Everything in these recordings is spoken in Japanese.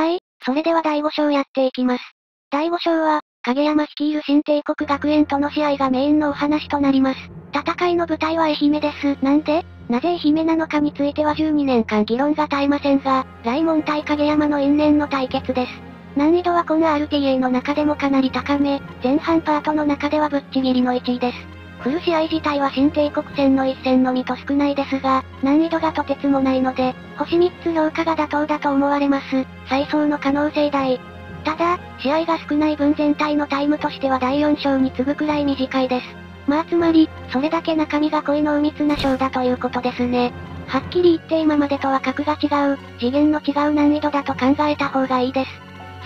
はい、それでは第5章やっていきます。第5章は、影山率いる新帝国学園との試合がメインのお話となります。戦いの舞台は愛媛です。なんで？なぜ愛媛なのかについては12年間議論が絶えませんが、雷門対影山の因縁の対決です。難易度はこの RTA の中でもかなり高め、前半パートの中ではぶっちぎりの1位です。フル試合自体は新帝国戦の一戦のみと少ないですが、難易度がとてつもないので、星3つ評価が妥当だと思われます。再走の可能性大。ただ、試合が少ない分全体のタイムとしては第4章に次ぐくらい短いです。まあつまり、それだけ中身が濃い濃密な章だということですね。はっきり言って今までとは格が違う、次元の違う難易度だと考えた方がいいです。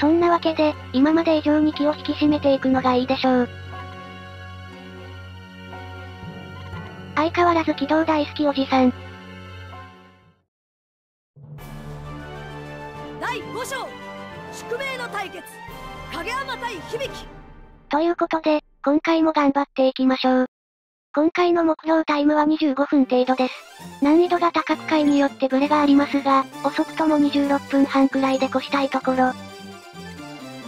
そんなわけで、今まで以上に気を引き締めていくのがいいでしょう。相変わらず起動大好きおじさん。第5章宿命の対決影山対響ということで、今回も頑張っていきましょう。今回の目標タイムは25分程度です。難易度が高く回によってブレがありますが、遅くとも26分半くらいで越したいところ。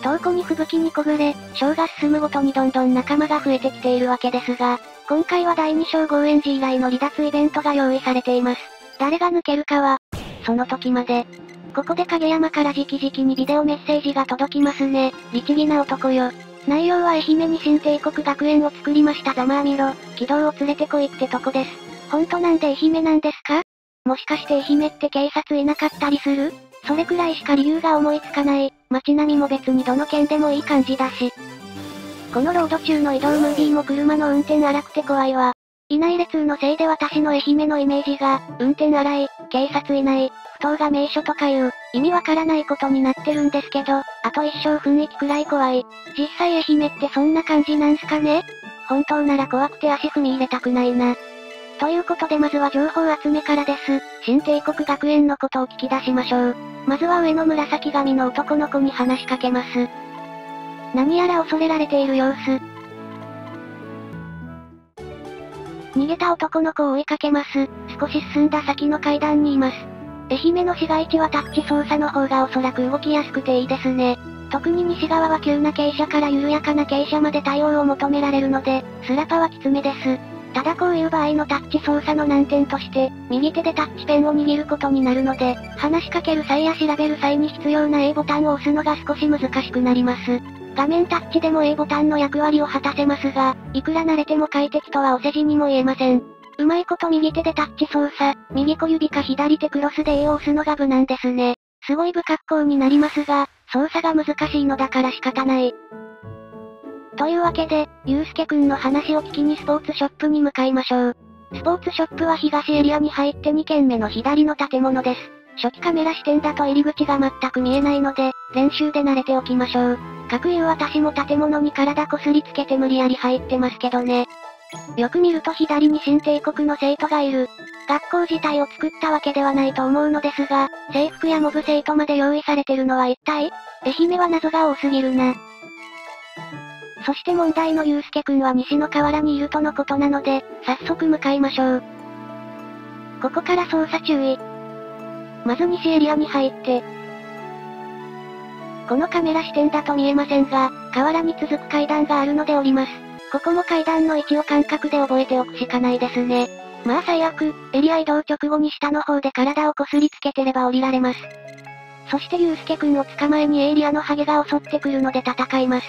遠くに吹雪にこぐれ、章が進むごとにどんどん仲間が増えてきているわけですが、今回は第2章ゴーエンジ以来の離脱イベントが用意されています。誰が抜けるかは、その時まで。ここで影山から直々にビデオメッセージが届きますね。律儀な男よ。内容は愛媛に新帝国学園を作りましたざまあみろ、軌道を連れてこいってとこです。ほんとなんで愛媛なんですか？もしかして愛媛って警察いなかったりする？それくらいしか理由が思いつかない。街並みも別にどの県でもいい感じだし。このロード中の移動ムービーも車の運転荒くて怖いわ。いない列のせいで私の愛媛のイメージが、運転荒い、警察いない、不当が名所とかいう、意味わからないことになってるんですけど、あと一生雰囲気くらい怖い。実際愛媛ってそんな感じなんすかね？本当なら怖くて足踏み入れたくないな。ということでまずは情報集めからです。新帝国学園のことを聞き出しましょう。まずは上の紫髪の男の子に話しかけます。何やら恐れられている様子。逃げた男の子を追いかけます。少し進んだ先の階段にいます。愛媛の市街地は宅地操作の方がおそらく動きやすくていいですね。特に西側は急な傾斜から緩やかな傾斜まで対応を求められるので、スラパはきつめです。ただこういう場合のタッチ操作の難点として、右手でタッチペンを握ることになるので、話しかける際や調べる際に必要な A ボタンを押すのが少し難しくなります。画面タッチでも A ボタンの役割を果たせますが、いくら慣れても快適とはお世辞にも言えません。うまいこと右手でタッチ操作、右小指か左手クロスで A を押すのが無難ですね。すごい不格好になりますが、操作が難しいのだから仕方ない。というわけで、ゆうすけくんの話を聞きにスポーツショップに向かいましょう。スポーツショップは東エリアに入って2軒目の左の建物です。初期カメラ視点だと入り口が全く見えないので、練習で慣れておきましょう。かくいう私も建物に体こすりつけて無理やり入ってますけどね。よく見ると左に新帝国の生徒がいる。学校自体を作ったわけではないと思うのですが、制服やモブ生徒まで用意されてるのは一体？愛媛は謎が多すぎるな。そして問題のゆうすけくんは西の河原にいるとのことなので、早速向かいましょう。ここから操作注意。まず西エリアに入って。このカメラ視点だと見えませんが、河原に続く階段があるので降ります。ここも階段の位置を感覚で覚えておくしかないですね。まあ最悪、エリア移動直後に下の方で体をこすりつけてれば降りられます。そしてゆうすけくんを捕まえにエリアのハゲが襲ってくるので戦います。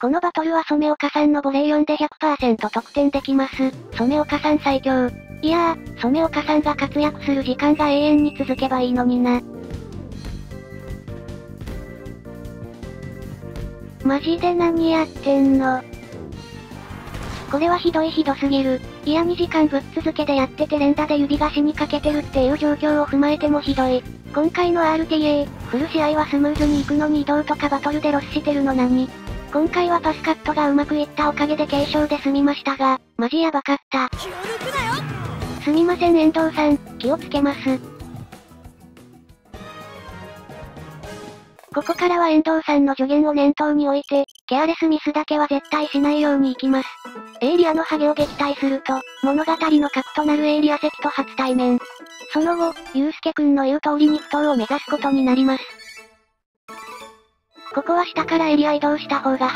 このバトルは染岡さんのボレー4で 100% 得点できます。染岡さん最強。いやー、染岡さんが活躍する時間が永遠に続けばいいのにな。マジで何やってんの？これはひどすぎる。いや2時間ぶっ続けでやってて連打で指が死にかけてるっていう状況を踏まえてもひどい。今回の RTA、フル試合はスムーズに行くのに移動とかバトルでロスしてるの何？今回はパスカットがうまくいったおかげで軽傷で済みましたが、マジやばかった。すみません遠藤さん、気をつけます。ここからは遠藤さんの助言を念頭に置いて、ケアレスミスだけは絶対しないようにいきます。エイリアのハゲを撃退すると、物語の核となるエイリア石と初対面。その後、ゆうすけくんの言う通りにふ頭を目指すことになります。ここは下からエリア移動した方が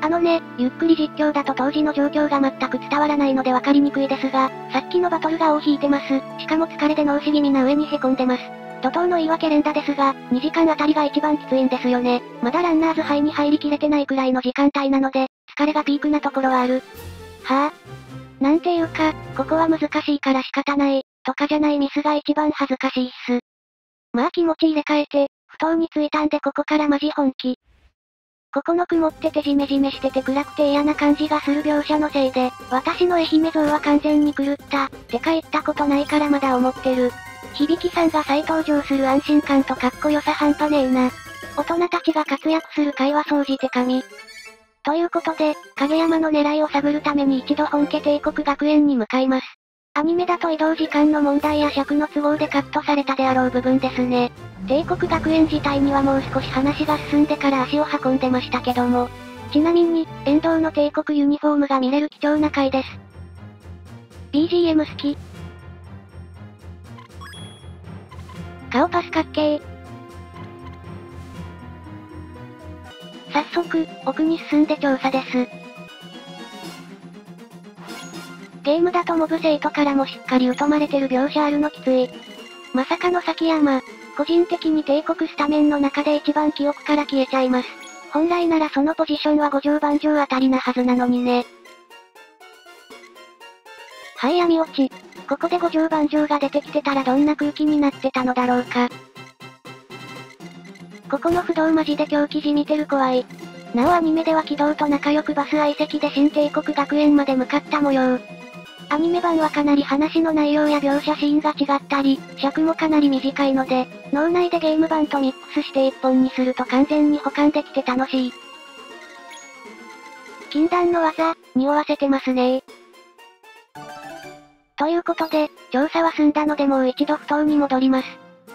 あのね、ゆっくり実況だと当時の状況が全く伝わらないので分かりにくいですが、さっきのバトルが尾を引いてます。しかも疲れで脳死気味な上にへこんでます。怒涛の言い訳連打ですが、2時間あたりが一番きついんですよね。まだランナーズハイに入りきれてないくらいの時間帯なので、疲れがピークなところはある。はぁ、なんていうか、ここは難しいから仕方ない、とかじゃないミスが一番恥ずかしいっす。まあ気持ち入れ替えて、ふ頭に着いたんでここからマジ本気。ここの曇っててジメジメしてて暗くて嫌な感じがする描写のせいで、私の愛媛像は完全に狂った、てか行ったことないからまだ思ってる。響さんが再登場する安心感とかっこよさ半端ねえな。大人たちが活躍する回は総じて神。ということで、影山の狙いを探るために一度本家帝国学園に向かいます。アニメだと移動時間の問題や尺の都合でカットされたであろう部分ですね。帝国学園自体にはもう少し話が進んでから足を運んでましたけども。ちなみに、沿道の帝国ユニフォームが見れる貴重な回です。BGM 好き。顔パスかっけー。早速、奥に進んで調査です。ゲームだとモブ生徒からもしっかり疎まれてる描写あるのきつい。まさかの崎山。個人的に帝国スタメンの中で一番記憶から消えちゃいます。本来ならそのポジションは五条番長あたりなはずなのにね。はい、闇落ち。ここで五条番長が出てきてたらどんな空気になってたのだろうか。ここの不動マジで狂気じみてる怖い。なおアニメでは鬼道と仲良くバス相席で新帝国学園まで向かった模様。アニメ版はかなり話の内容や描写シーンが違ったり、尺もかなり短いので、脳内でゲーム版とミックスして一本にすると完全に補完できて楽しい。禁断の技、匂わせてますね。ということで、調査は済んだのでもう一度ふ頭に戻ります。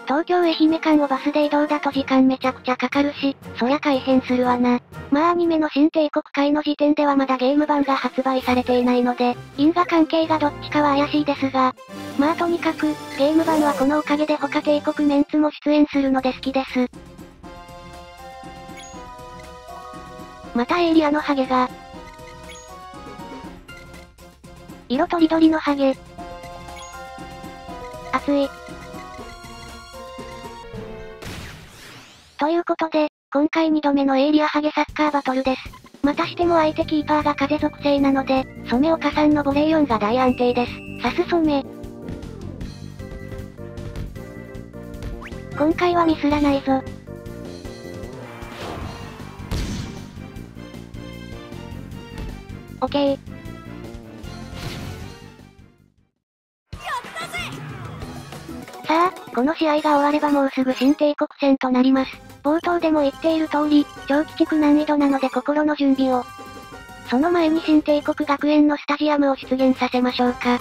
東京愛媛間をバスで移動だと時間めちゃくちゃかかるし、そりゃ改変するわな。まあアニメの新帝国界の時点ではまだゲーム版が発売されていないので、因果関係がどっちかは怪しいですが。まあとにかく、ゲーム版はこのおかげで他帝国メンツも出演するので好きです。またエイリアのハゲが。色とりどりのハゲ。熱い。ということで、今回2度目のエイリアハゲサッカーバトルです。またしても相手キーパーが風属性なので、染岡さんのボレー4が大安定です。さす染。今回はミスらないぞ。オッケー。この試合が終わればもうすぐ新帝国戦となります。冒頭でも言っている通り、超鬼畜難易度なので心の準備を。その前に新帝国学園のスタジアムを出現させましょうか。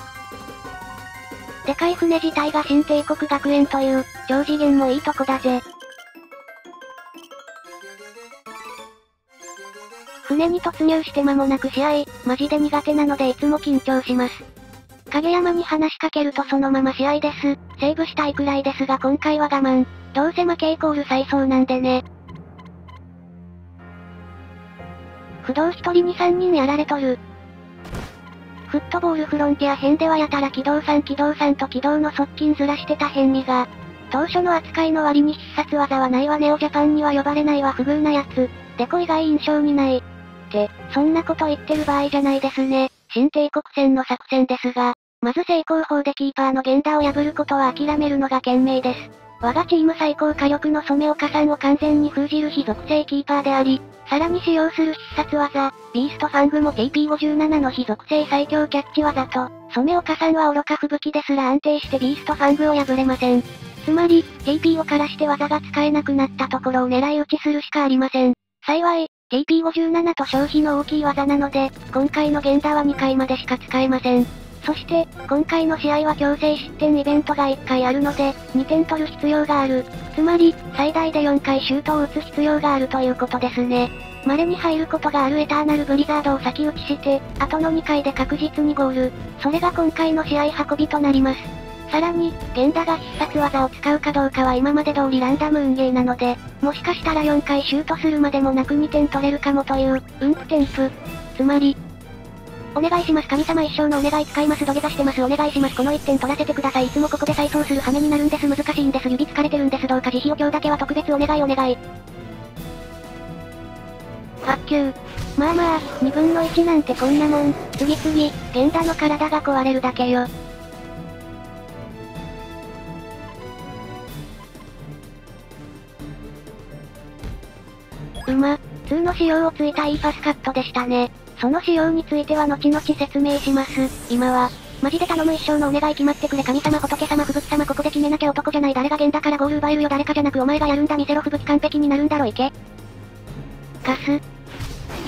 でかい船自体が新帝国学園という、超次元もいいとこだぜ。船に突入して間もなく試合、マジで苦手なのでいつも緊張します。影山に話しかけるとそのまま試合です。セーブしたいくらいですが今回は我慢。どうせ負けイコール再走なんでね。不動一人に3人やられとる。フットボールフロンティア編ではやたら機動さんと機動の側近ずらしてた変味が。当初の扱いの割に必殺技はないわネオジャパンには呼ばれないわ不遇なやつ。デコ以外印象にない。って、そんなこと言ってる場合じゃないですね。新帝国戦の作戦ですが。まず正攻法でキーパーの源田を破ることは諦めるのが賢明です。我がチーム最高火力の染岡さんを完全に封じる非属性キーパーであり、さらに使用する必殺技、ビーストファングも TP57 の非属性最強キャッチ技と、染岡さんは愚か吹雪ですら安定してビーストファングを破れません。つまり、TP をからして技が使えなくなったところを狙い撃ちするしかありません。幸い、TP57 と消費の大きい技なので、今回の源田は2回までしか使えません。そして、今回の試合は強制失点イベントが1回あるので、2点取る必要がある。つまり、最大で4回シュートを打つ必要があるということですね。稀に入ることがあるエターナルブリザードを先打ちして、後の2回で確実にゴール。それが今回の試合運びとなります。さらに、源田が必殺技を使うかどうかは今まで通りランダム運ゲーなので、もしかしたら4回シュートするまでもなく2点取れるかもという、運プテンプ。つまり、お願いします神様一生のお願い使います土下座してますお願いしますこの1点取らせてくださいいつもここで再走する羽目になるんです難しいんです指疲れてるんですどうか慈悲を今日だけは特別お願いお願い。発球。まあまあ、2分の1なんてこんなもん、次々、源田の体が壊れるだけよ。2の仕様をついたいいパスカットでしたね。その仕様については後々説明します。今は、マジで頼む一生のお願い決まってくれ神様仏様吹雪様ここで決めなきゃ男じゃない誰が源田からゴール奪えるよ誰かじゃなくお前がやるんだ見せろ吹雪完璧になるんだろいけ。カス。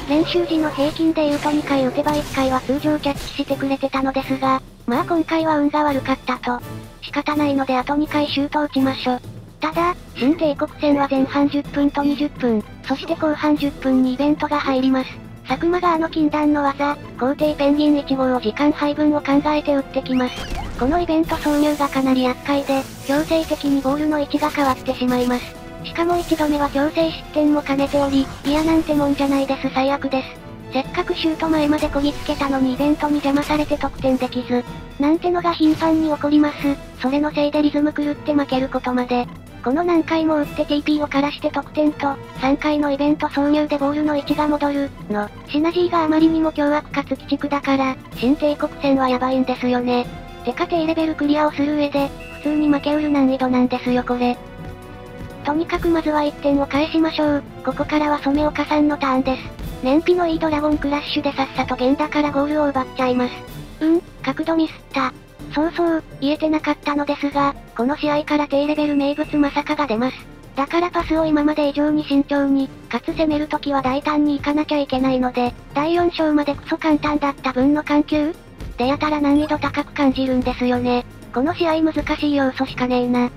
練習時の平均で言うと2回打てば1回は通常キャッチしてくれてたのですが、まあ今回は運が悪かったと。仕方ないのであと2回シュート打ちましょ。ただ、新帝国戦は前半10分と20分、そして後半10分にイベントが入ります。佐久間があの禁断の技、皇帝ペンギン1号を時間配分を考えて打ってきます。このイベント挿入がかなり厄介で、強制的にボールの位置が変わってしまいます。しかも1度目は強制失点も兼ねており、嫌なんてもんじゃないです最悪です。せっかくシュート前までこぎつけたのにイベントに邪魔されて得点できず、なんてのが頻繁に起こります。それのせいでリズム狂って負けることまで。この何回も打って TP をからして得点と、3回のイベント挿入でボールの位置が戻る、の、シナジーがあまりにも凶悪かつ鬼畜だから、新帝国戦はやばいんですよね。てか低レベルクリアをする上で、普通に負けうる難易度なんですよこれ。とにかくまずは1点を返しましょう。ここからは染岡さんのターンです。燃費のいいドラゴンクラッシュでさっさと源田からゴールを奪っちゃいます。角度ミスった。そうそう、言えてなかったのですが、この試合から低レベル名物まさかが出ます。だからパスを今まで以上に慎重に、かつ攻めるときは大胆に行かなきゃいけないので、第4章までクソ簡単だった分の緩急でやたら難易度高く感じるんですよね。この試合難しい要素しかねえな。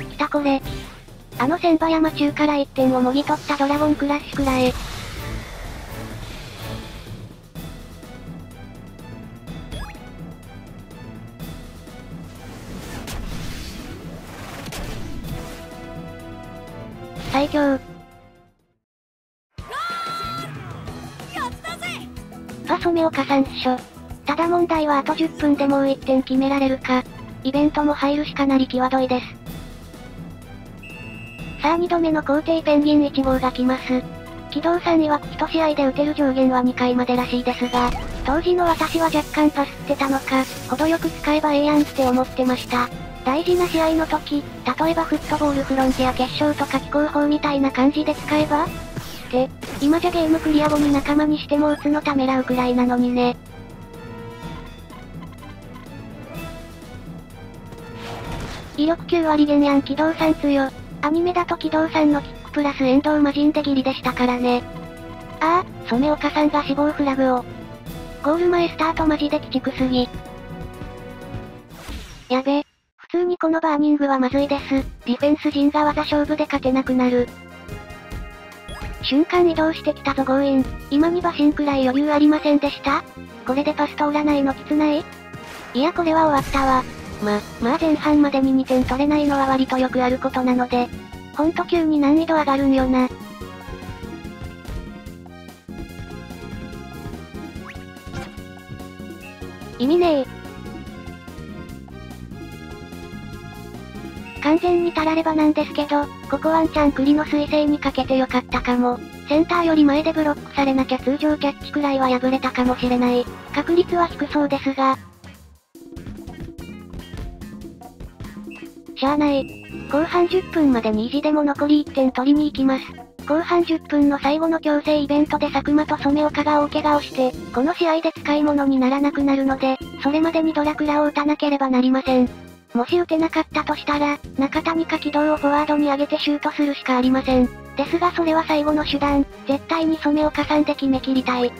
来たこれ。あの千葉山中から1点をもぎ取ったドラゴンクラッシュくらい。最強。は染岡さんっしょ。ただ問題はあと10分でもう1点決められるか。イベントも入るしかなり際どいです。さあ2度目の皇帝ペンギン1号が来ます。機動さん曰く1試合で打てる上限は2回までらしいですが、当時の私は若干パスってたのか、程よく使えばええやんって思ってました。大事な試合の時、例えばフットボールフロンティア決勝とか気候法みたいな感じで使えばって、今じゃゲームクリア後に仲間にしても打つのためらうくらいなのにね。威力9割減やん機動さん強。アニメだと機動さんのキックプラス遠藤魔人でギリでしたからね。ああ、染岡さんが死亡フラグを。ゴール前スタートマジで鬼畜すぎ。やべ。普通にこのバーニングはまずいです。ディフェンス陣が技勝負で勝てなくなる。瞬間移動してきたぞ強引。今に馬身くらい余裕ありませんでした?これでパス通らないのきつない?いやこれは終わったわ。まあ前半までに2点取れないのは割とよくあることなので、ほんと急に難易度上がるんよな。意味ねえ。完全にたらればなんですけど、ここワンチャン栗の彗星にかけてよかったかも。センターより前でブロックされなきゃ通常キャッチくらいは破れたかもしれない。確率は低そうですが、しゃあない。後半10分までに意地でも残り1点取りに行きます。後半10分の最後の強制イベントで佐久間と染岡が大怪我をして、この試合で使い物にならなくなるので、それまでにドラクラを打たなければなりません。もし打てなかったとしたら、中谷か軌道をフォワードに上げてシュートするしかありません。ですがそれは最後の手段、絶対に染岡さんで決め切りたい。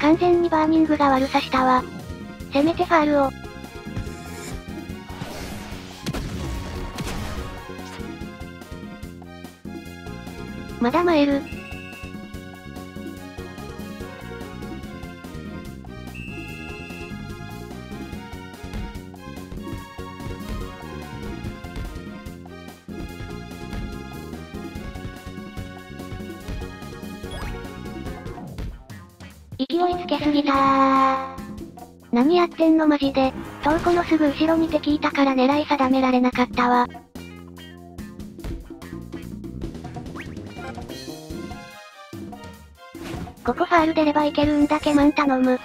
完全にバーニングが悪さしたわ。せめてファールを。まだ参る。勢いつけすぎたー。何やってんのマジで。トウコのすぐ後ろに敵いたから狙い定められなかったわ。ここファール出ればいけるんだけマン頼む。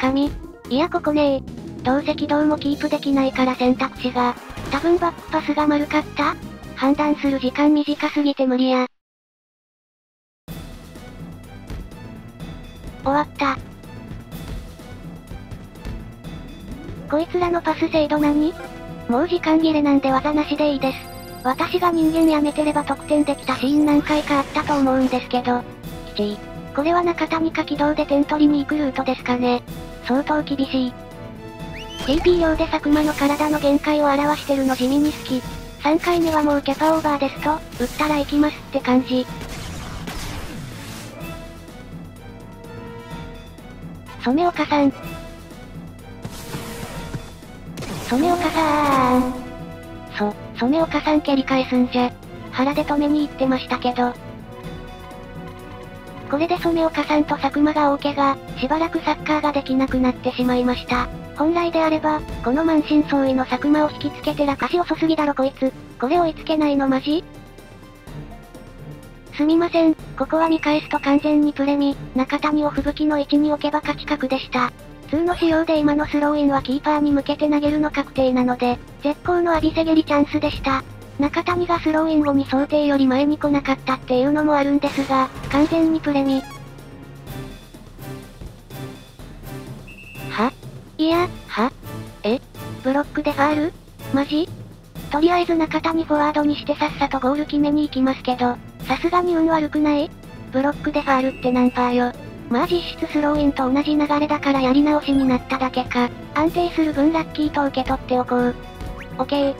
神。いやここねえ。どうせ軌道もキープできないから選択肢が。多分バックパスが丸かった?判断する時間短すぎて無理や。終わった。こいつらのパス精度何?もう時間切れなんで技なしでいいです。私が人間やめてれば得点できたシーン何回かあったと思うんですけど。きちい。これは中谷か軌道で点取りに行くルートですかね。相当厳しい。TP 量で佐久間の体の限界を表してるの地味に好き。3回目はもうキャパオーバーですと、打ったら行きますって感じ。染岡さん。染岡さん。染岡さん蹴り返すんじゃ。腹で止めに行ってましたけど。これで染岡さんと佐久間が大怪我、しばらくサッカーができなくなってしまいました。本来であれば、この満身創痍の佐久間を引きつけてらかし遅すぎだろこいつ。これ追いつけないのマジ?すみません、ここは見返すと完全にプレミ、中谷を吹雪の位置に置けば勝ち確でした。2の仕様で今のスローインはキーパーに向けて投げるの確定なので、絶好の浴びせ蹴りチャンスでした。中谷がスローイン後に想定より前に来なかったっていうのもあるんですが、完全にプレミ。ブロックでファール?マジ?とりあえず中谷フォワードにしてさっさとゴール決めに行きますけど、さすがに運悪くない?ブロックでファールって何パーよ。まあ実質スローインと同じ流れだからやり直しになっただけか。安定する分ラッキーと受け取っておこう。オッケー。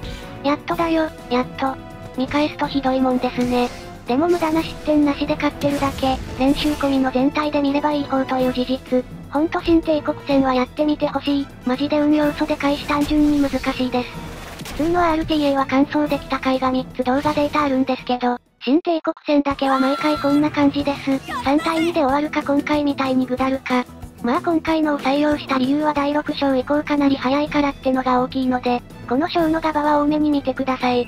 やっとだよ、やっと。見返すとひどいもんですね。でも無駄な失点なしで勝ってるだけ、練習込みの全体で見ればいい方という事実。ほんと新帝国戦はやってみてほしい。マジで運要素でかいし単純に難しいです。普通の RTA は完走できた回が3つ動画データあるんですけど、新帝国戦だけは毎回こんな感じです。3対2で終わるか今回みたいにぐだるか。まあ今回のを採用した理由は第6章以降かなり早いからってのが大きいので、この章のガバは多めに見てください。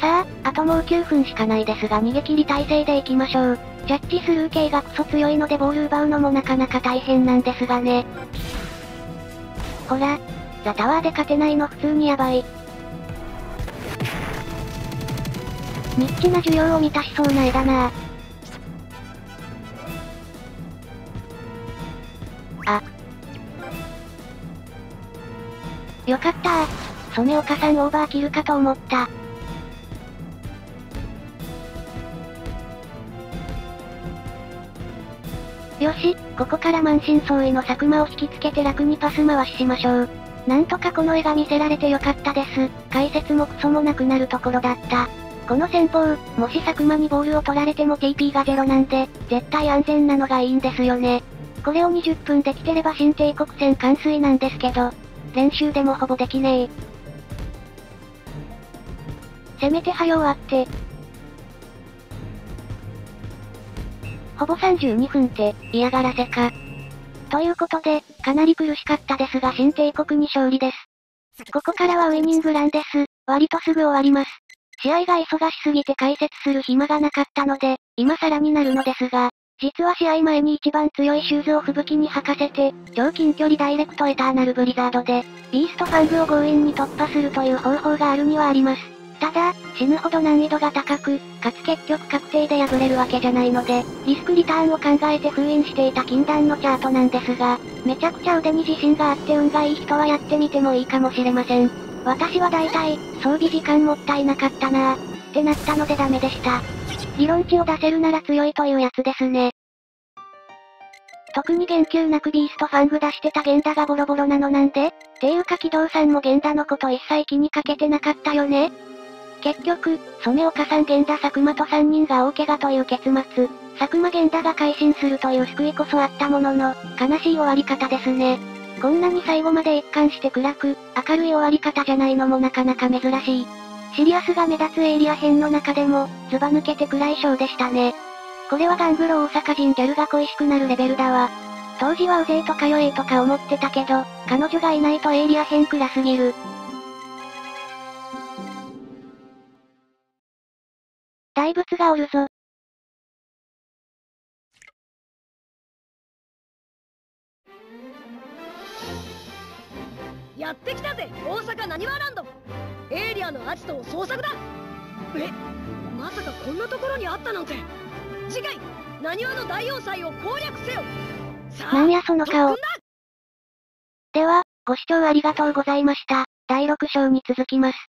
さあ、あともう9分しかないですが逃げ切り体制でいきましょう。ジャッジスルー系がクソ強いのでボール奪うのもなかなか大変なんですがね。ほら、ザ・タワーで勝てないの普通にヤバい。ニッチな需要を満たしそうな絵だな。あ。よかったー。染岡さんオーバーキルかと思った。よし、ここから満身創痍の佐久間を引きつけて楽にパス回ししましょう。なんとかこの絵が見せられてよかったです。解説もクソもなくなるところだった。この戦法、もし佐久間にボールを取られても TP が0なんで、絶対安全なのがいいんですよね。これを20分できてれば新帝国戦完遂なんですけど、練習でもほぼできねえ。せめて早終わって。ほぼ32分って、嫌がらせか。ということで、かなり苦しかったですが新帝国に勝利です。ここからはウイニングランです。割とすぐ終わります。試合が忙しすぎて解説する暇がなかったので、今更になるのですが、実は試合前に一番強いシューズを吹雪に履かせて、超近距離ダイレクトエターナルブリザードで、ビーストファングを強引に突破するという方法があるにはあります。ただ、死ぬほど難易度が高く、かつ結局確定で敗れるわけじゃないので、リスクリターンを考えて封印していた禁断のチャートなんですが、めちゃくちゃ腕に自信があって運がいい人はやってみてもいいかもしれません。私は大体、装備時間もったいなかったなぁ、ってなったのでダメでした。理論値を出せるなら強いというやつですね。特に言及なくビーストファング出してた源田がボロボロなのなんで?っていうか軌道さんも源田のこと一切気にかけてなかったよね?結局、染岡さん源田佐久間と3人が大怪我という結末、佐久間源田が改心するという救いこそあったものの、悲しい終わり方ですね。こんなに最後まで一貫して暗く、明るい終わり方じゃないのもなかなか珍しい。シリアスが目立つエイリア編の中でも、ずば抜けて暗いショーでしたね。これはガングロ大阪人ギャルが恋しくなるレベルだわ。当時はうぜえとかよえとか思ってたけど、彼女がいないとエイリア編暗すぎる。大仏がおるぞ。やってきたぜ、大阪なにわランド。エイリアのアジトを捜索だ。え、まさかこんなところにあったなんて。次回、なにわの大要塞を攻略せよ。さあ、なんやその顔。では、ご視聴ありがとうございました。第6章に続きます。